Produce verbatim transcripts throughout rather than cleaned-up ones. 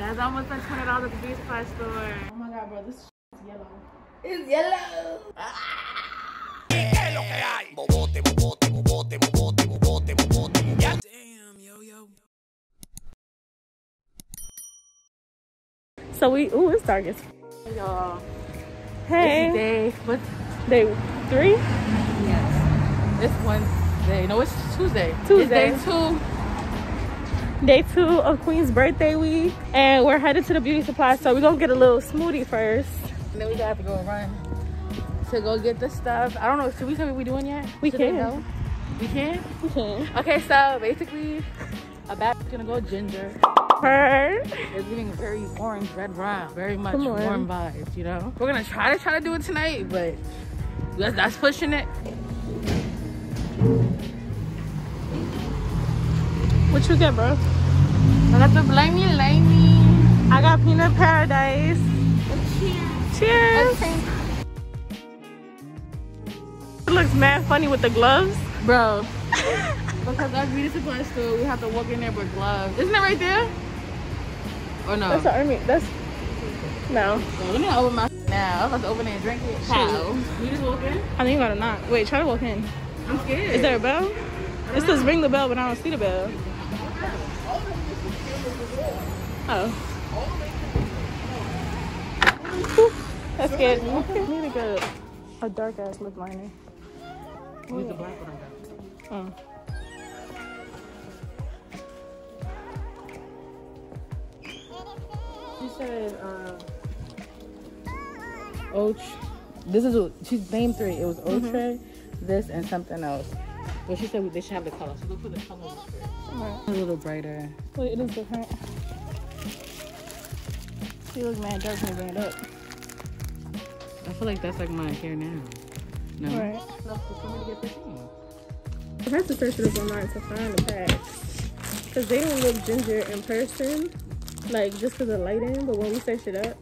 That's almost like twenty dollars at the Beauty Supply store. Oh my God, bro, this is yellow. It's yellow. Ah. Damn, yo, yo. So we, ooh, it's dark as f***. Y'all. Hey. Day, what's day three? Yes. It's Wednesday. No, it's Tuesday. Tuesday. It's day two. Day two of Queen's birthday week, and we're headed to the Beauty Supply, so we're gonna get a little smoothie first. And then we gotta have to go run to go get the stuff. I don't know, should we tell what we doing yet? We should can. We can? We can. Okay, so basically, a bat's gonna go ginger. Her. It's getting very orange, red, brown. Very much warm vibes, you know? We're gonna try to try to do it tonight, but that's, that's pushing it. What you get, bro? I got the blimey, limey. I got peanut paradise. Cheers. Cheers. Okay. It looks mad funny with the gloves. Bro. Because our beauty supply store, we have to walk in there with gloves. Isn't that right there? Or no? That's the army. That's... No. So let me open my now. I was about to open it and drink it. How? You just walk in? I think you gotta knock. Wait, try to walk in. I'm scared. Is there a bell? It says ring the bell, but I don't see the bell. Oh. That's good. I need to get a dark ass lip liner. Where's the black one I got? Oh. She said, uh, Oach. This is what she's named three. It was Otre, mm-hmm. this, and something else. But she said they should have the color. So we'll put the color on the script. Right. A little brighter. Wait, it is different. She looks mad dark when I bring it up. I feel like that's like my hair now. No. Right. I have to search it up online to find the packs. Because they don't look ginger in person. Like just for the lighting. But when we search it up,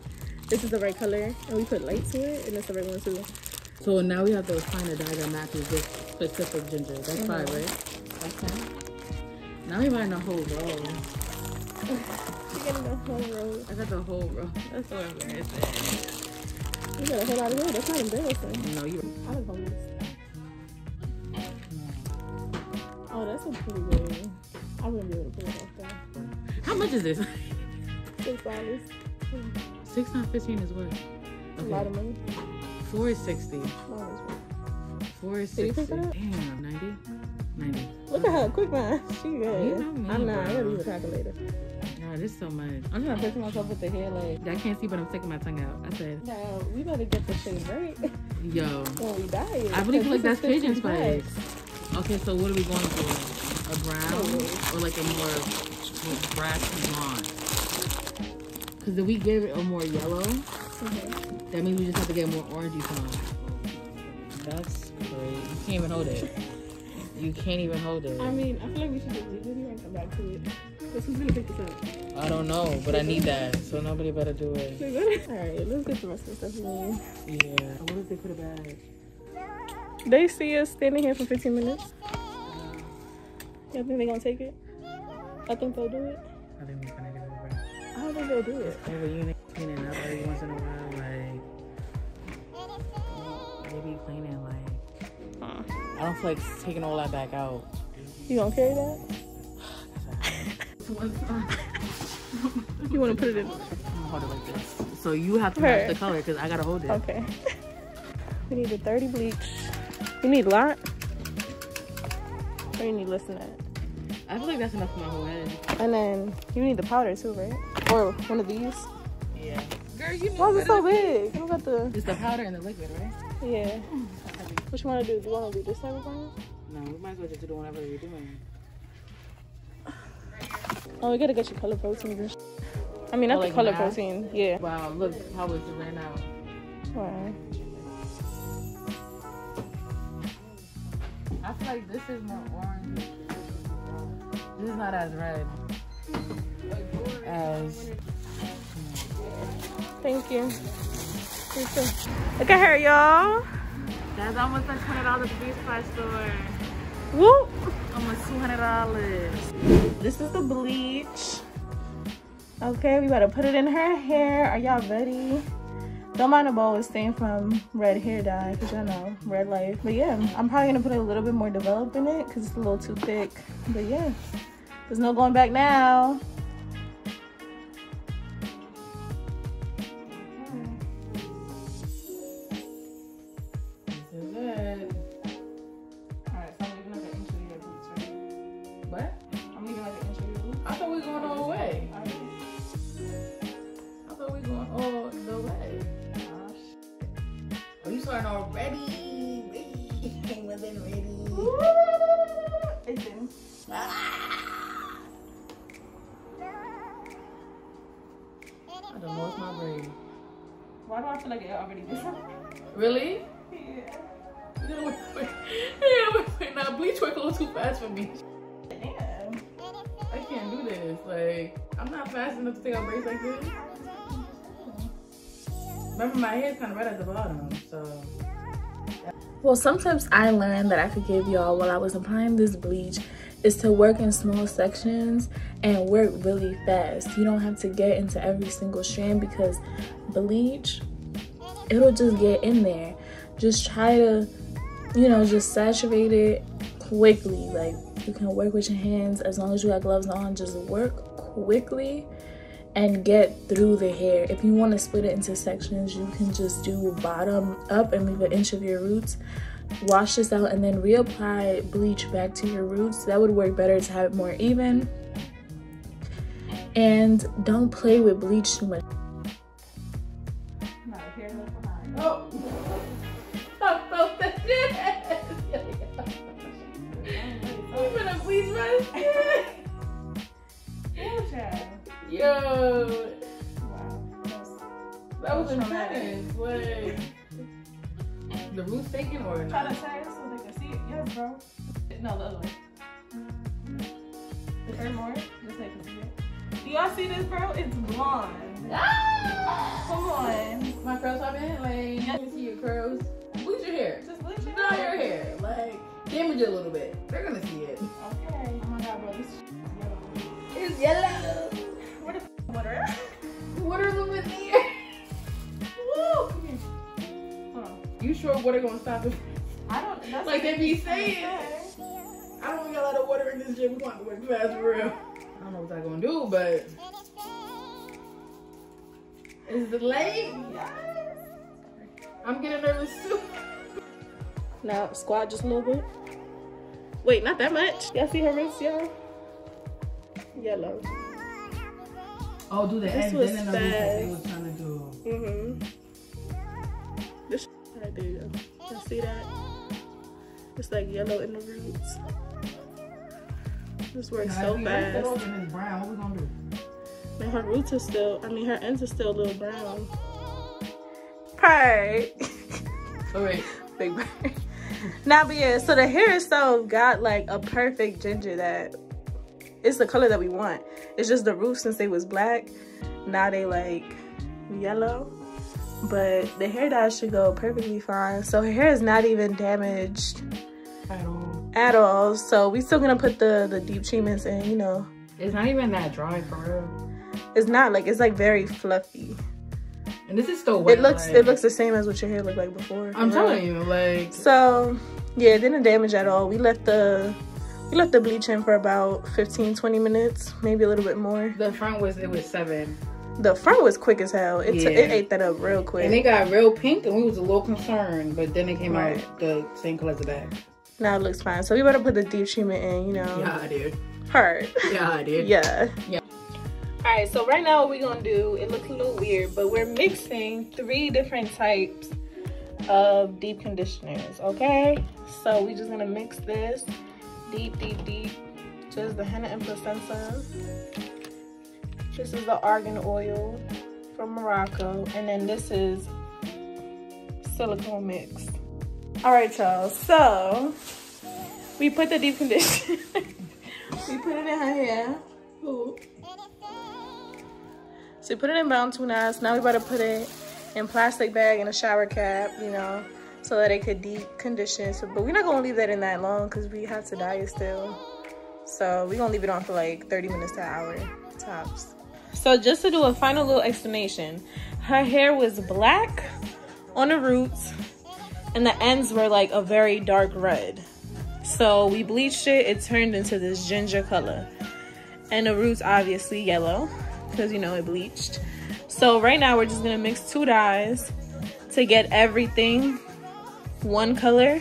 this is the right color. And we put light to it. And it's the right one too. So now we have to find a dye that matches this specific ginger. That's mm-hmm. five, right? That's ten. Now we buying the whole roll. She getting the whole roll. I got the whole roll. That's so embarrassing. You got a whole lot of roll. That's not embarrassing. No, you. I don't believe this. Oh, that's a pretty good one. I wouldn't be able to pull it off though. How much is this? Six dollars. Six times fifteen is what? Okay. A lot of money. Four is sixty. Four is sixty. Damn, ninety? ninety. Look at her, quick math. She good. You know me, I'm not, bro. I'm gonna use a calculator. Nah, there's so much. I'm trying to picture myself with the hair like I can't see, but I'm sticking my tongue out. I said, now we better get the shade right. Yo. When we die. I really feel like that's pigeon spice. Okay, so what are we going for? A brown oh. or like a more brassy blonde? Because if we give it a more yellow, mm-hmm. that means we just have to get more orangey tone. That's crazy. You can't even hold it. You can't even hold it. I mean, I feel like we should just leave it here and come back to it. Because who's gonna pick this up? I don't know, but I need that. So nobody better do it. Alright, let's get the rest of the stuff we need. Yeah. What if they put a bag? They see us standing here for fifteen minutes. Y'all think they're gonna take it? I think they'll do it. I think we're gonna do it. Right? I don't think they'll do it. Over unit. Cleaning up every once in a while, like maybe cleaning, like huh. I don't feel like taking all that back out. You gonna carry that? You wanna put it in? I'm gonna hold it like this. So you have to Her. match the color because I gotta hold it. Okay. We need a thirty bleach. You need a lot. Or you need less than that. I feel like that's enough for my whole head. And then you need the powder too, right? Or one of these. Yeah. Girl, you know. Why is it so big? You got the... It's the powder and the liquid, right? Yeah. What you want to do? Do you want to do this type of thing? No, we might as well just do the whatever you're doing. Oh, we gotta get your color protein. And I mean, not oh, like the color math? protein. Yeah. Wow, look how it's ran out. Wow. I feel like this is more orange. This is not as red as. Thank you. Look at her, y'all. That's almost like twenty dollars at the Beauty Supply store. Whoop! Almost two hundred dollars. This is the bleach. Okay, we about to put it in her hair. Are y'all ready? Don't mind the bowl stained from red hair dye, because y'all know, red life. But yeah, I'm probably gonna put a little bit more developed in it because it's a little too thick. But yeah, there's no going back now. I done lost my brain. Why do I feel like it already did? Really? Yeah. Yeah, wait, wait. Yeah, wait, wait. Now bleach work a little too fast for me. Damn. I can't do this. Like, I'm not fast enough to take out braids like this. Remember, my hair's kind of right at the bottom, so. Well, some tips I learned that I could give y'all while I was applying this bleach is to work in small sections and work really fast. You don't have to get into every single strand because bleach, it'll just get in there. Just try to, you know, just saturate it quickly. Like, you can work with your hands as long as you got gloves on. Just work quickly and get through the hair. If you want to split it into sections, you can just do bottom up and leave an inch of your roots. Wash this out and then reapply bleach back to your roots. That would work better to have it more even. And don't play with bleach too much. Oh. I'm so sad. I'm gonna bleach my skin. Yo. Wow. That was intense. Like, the roots taken or not? Try to tie it so they can see it. Yes, bro. No, the other one. The third more. Just like see it. Do y'all see this, bro? It's blonde. Ah! Come on. My curls are in. Like, yes. You can see your curls. Bleach your hair. Just bleach your hair. Dye your hair. Like, damage it a little bit. They're gonna see it. Okay. Oh my god, bro. This is yellow. It's yellow. Where the f water is? Water's over there. Woo! Come here. You sure water gonna stop it? I don't. That's like they be saying. I don't got a lot of water in this gym. We want to work fast for real. I don't know what I'm gonna do, but it's delayed. Yes. I'm getting nervous too. Now squat just a little bit. Wait, not that much. Y'all see her roots, y'all? Yellow. Oh, do that. This was fast. They were trying to do. Mhm. Right, there you go. You see that? It's like yellow in the roots. This works so fast. Brown. What we gonna do? Man, her roots are still, I mean, her ends are still a little brown. Purr. All right. Big bird. Now, but yeah, so the hair itself got like a perfect ginger that it's the color that we want. It's just the roots, since they was black, now they like yellow. But the hair dye should go perfectly fine. So her hair is not even damaged at all. At all. So we still gonna put the the deep treatments in. You know, it's not even that dry for real. It's not like it's like very fluffy. And this is still wet. It looks like, it looks the same as what your hair looked like before. I'm telling you, like, so yeah, it didn't damage at all. We left the we left the bleach in for about fifteen, twenty minutes, maybe a little bit more. The front was it was seven. The front was quick as hell. It, yeah. It ate that up real quick. And it got real pink, and we was a little concerned. But then it came right out the same color as the back. Now it looks fine. So we better put the deep treatment in, you know. Yeah, I did. Hard. Yeah, I did. Yeah. Yeah. All right, so right now what we're going to do, it looks a little weird, but we're mixing three different types of deep conditioners, okay? So we're just going to mix this deep, deep, deep. Just the henna and placenta. This is the argan oil from Morocco, and then this is silicone mix. All right, y'all, so we put the deep conditioner. We put it in her hair. Ooh. So we put it in brown tunas. Now we about to put it in plastic bag in a shower cap, you know, so that it could deep condition. So, but we're not gonna leave that in that long because we have to dye it still. So we're gonna leave it on for like thirty minutes to an hour tops. So just to do a final little explanation, her hair was black on the roots and the ends were like a very dark red. So we bleached it, it turned into this ginger color. And the roots obviously yellow, because you know it bleached. So right now we're just gonna mix two dyes to get everything one color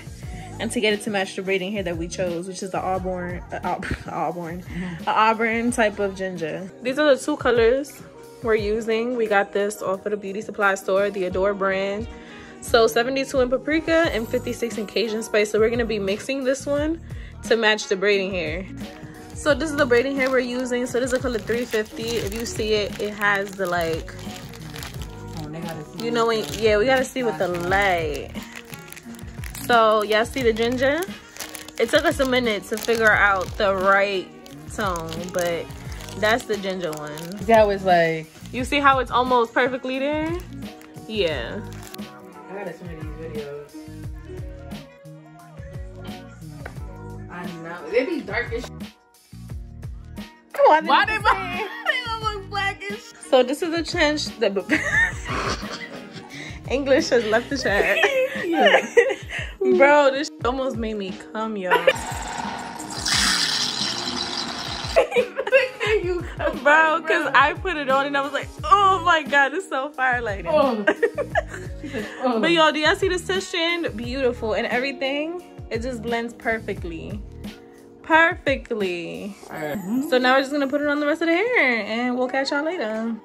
and to get it to match the braiding hair that we chose, which is the auburn, uh, auburn, uh, auburn type of ginger. These are the two colors we're using. We got this off of the beauty supply store, the Adore brand. So seventy-two in paprika and fifty-six in Cajun spice. So we're gonna be mixing this one to match the braiding hair. So this is the braiding hair we're using. So this is a color three fifty. If you see it, it has the like, you know, when, yeah, we gotta see with the light. So y'all see the ginger? It took us a minute to figure out the right tone, but that's the ginger one. That was like, you see how it's almost perfectly there? Yeah. I gotta some of these videos. I know, they be dark as shit. Come on, why they gonna look black as shit? So this is a trench that English has left the chat. Yeah. Bro, this shit almost made me come, yo. You come, bro, because I put it on and I was like, oh my god, it's so fire lighting. Oh. Oh. But yo, do y'all see the session? Beautiful and everything. It just blends perfectly. Perfectly. Right. So now we're just going to put it on the rest of the hair and we'll catch y'all later.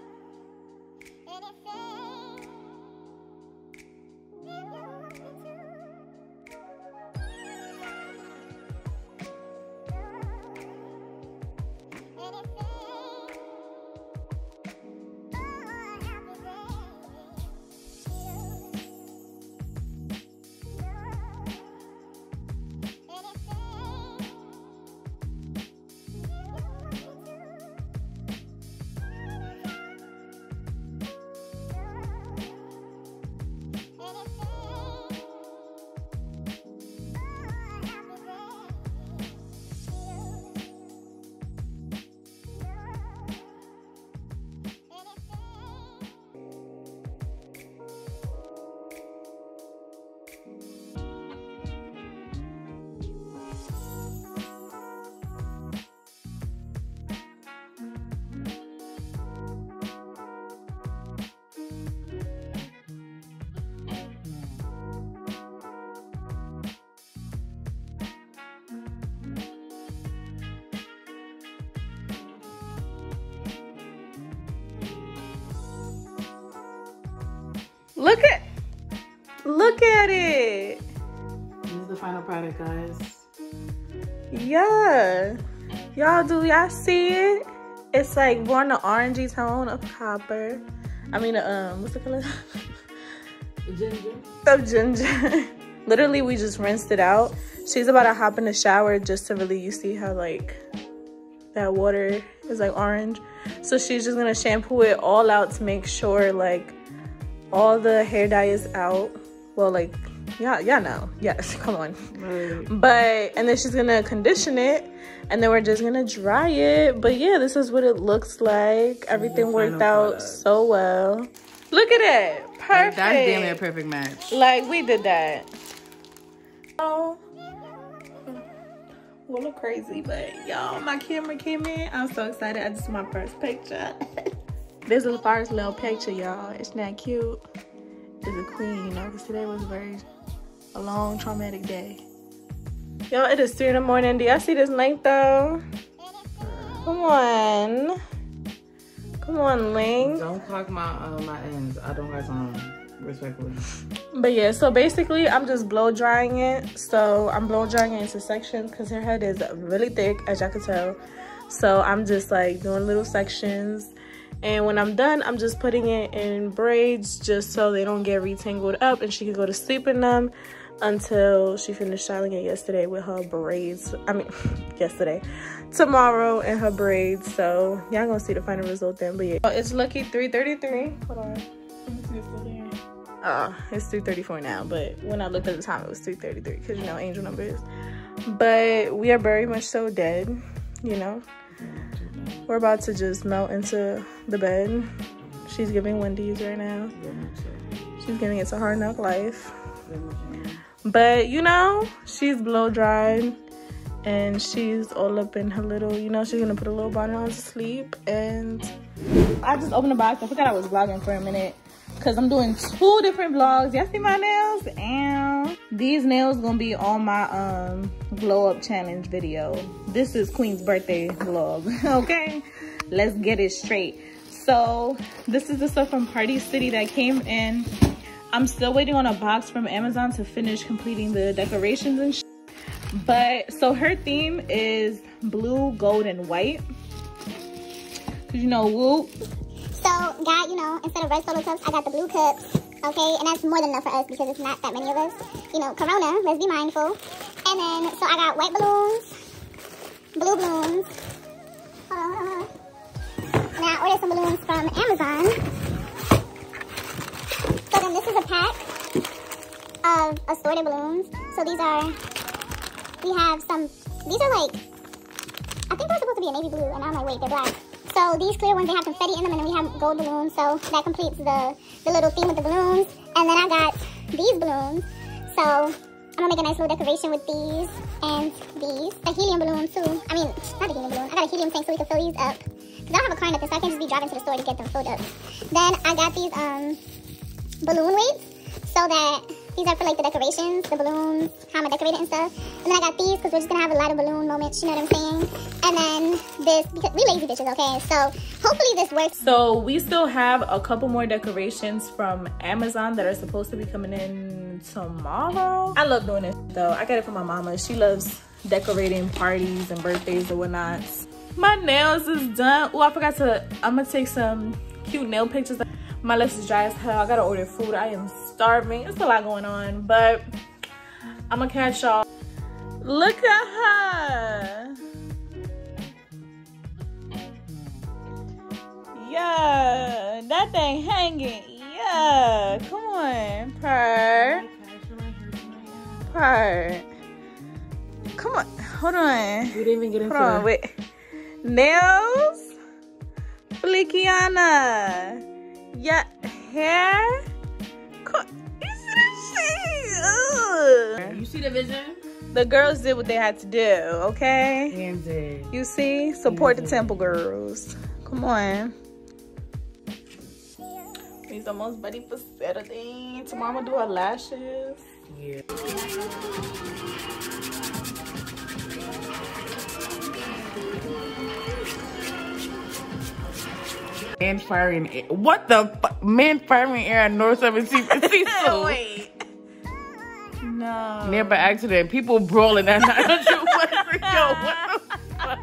Look at, look at it. This is the final product, guys. Yeah. Y'all, do y'all see it? It's like more in the orangey tone of copper. I mean, um, what's the color? Ginger. Of ginger. Literally, we just rinsed it out. She's about to hop in the shower just to really, you see how like that water is like orange. So she's just gonna shampoo it all out to make sure like all the hair dye is out. Well, like, yeah, yeah, no. Yes, come on. Right. But, and then she's gonna condition it, and then we're just gonna dry it. But yeah, this is what it looks like. Everything worked out so well. Look at that, perfect. Like, that's damn near a perfect match. Like, we did that. Oh, we'll look crazy, but y'all, my camera came in. I'm so excited, I just my first picture. This is the first little picture, y'all. It's not cute. It's a queen, you know, because today was very a long, traumatic day. Y'all, it is three in the morning. Do y'all see this link, though? Come on. Come on, link. Don't clock my, uh, my ends. I don't got time, respectfully. But yeah, so basically, I'm just blow drying it. So I'm blow drying it into sections because her head is really thick, as y'all can tell. So I'm just, like, doing little sections. And when I'm done, I'm just putting it in braids just so they don't get retangled up and she can go to sleep in them until she finished styling it yesterday with her braids. I mean, yesterday. Tomorrow in her braids. So, y'all gonna see the final result then. But yeah. Oh, it's lucky three thirty-three. Hold on. Oh, it's three thirty-four now. But when I looked at the time, it was three thirty-three. Because, you know, angel numbers. But we are very much so dead, you know. We're about to just melt into the bed. She's giving Wendy's right now. She's giving it to hard knock life. But, you know, she's blow dried. And she's all up in her little, you know, she's going to put a little bonnet on to sleep. And I just opened the box. I forgot I was vlogging for a minute. Because I'm doing two different vlogs. Y'all see my nails? And these nails going to be on my um glow up challenge video. This is Queen's birthday vlog. Okay? Let's get it straight. So, this is the stuff from Party City that came in. I'm still waiting on a box from Amazon to finish completing the decorations and shit. But, so her theme is blue, gold, and white. Because, you know, whoop. So, got, you know, instead of red solo cups, I got the blue cups. Okay? And that's more than enough for us because it's not that many of us. You know, Corona, let's be mindful. And then, so I got white balloons, blue balloons. Hold on, hold on, hold on. And I ordered some balloons from Amazon. So then this is a pack of assorted balloons. So these are, we have some, these are like, I think they're supposed to be a navy blue, and I'm like, wait, they're black. So these clear ones, they have confetti in them, and then we have gold balloons. So that completes the, the little theme with the balloons. And then I got these balloons. So I'm gonna make a nice little decoration with these and these. The helium balloon too. I mean, not the helium balloon. I got a helium tank so we can fill these up. Because I don't have a car nothing, so I can't just be driving to the store to get them filled up. Then I got these um balloon weights, so that these are for like the decorations, the balloons, how I'm gonna decorate it and stuff. And then I got these because we're just gonna have a lot of balloon moments, you know what I'm saying? And then this, because we lazy bitches, okay? So hopefully this works. So we still have a couple more decorations from Amazon that are supposed to be coming in tomorrow. I love doing this though. I got it from my mama. She loves decorating parties and birthdays and whatnot. My nails is done. Oh, I forgot to, I'm gonna take some cute nail pictures. My lips is dry as hell. I gotta order food. I am starving. It's a lot going on, but I'm gonna catch y'all. Look at her. Yeah, that thing hanging. Yeah, come on, purr, purr. Come on, hold on. You didn't even get into it. Hold on, wait. Nails, Flikiana, yeah, hair. You see the vision? The girls did what they had to do, okay? Hands in. You see? Support the temple girls. Come on. We's almost ready for Saturday. Tomorrow I'm gonna do our lashes. Yeah. Man firing air. What the fuck? Man firing air at North seventeenth. Wait. No. Near by accident. People brawling at nine hundred. What the fuck?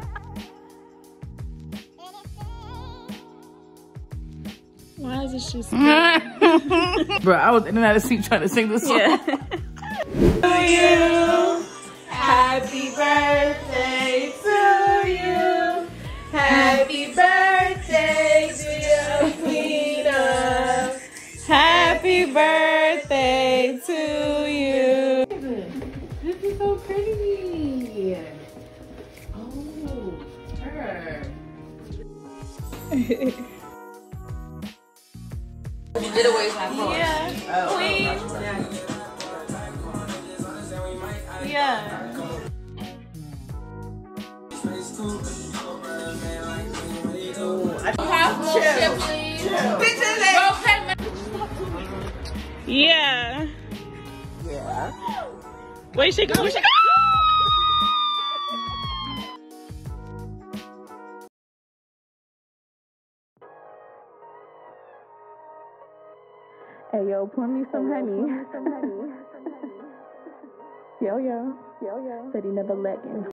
Why is this shit scared? Bro, I was in and out of seat trying to sing this song. Yeah. To you. Happy birthday to you. Happy birthday to you, Queen. Happy birthday to you. This is so pretty. Oh, her. You did away with my phone. Yeah. Oh, please. Yeah. Yeah. Yeah. Wait, she go, where she go? Hey yo, pour me some honey. Yo yo. Yo yo. Said he never let in.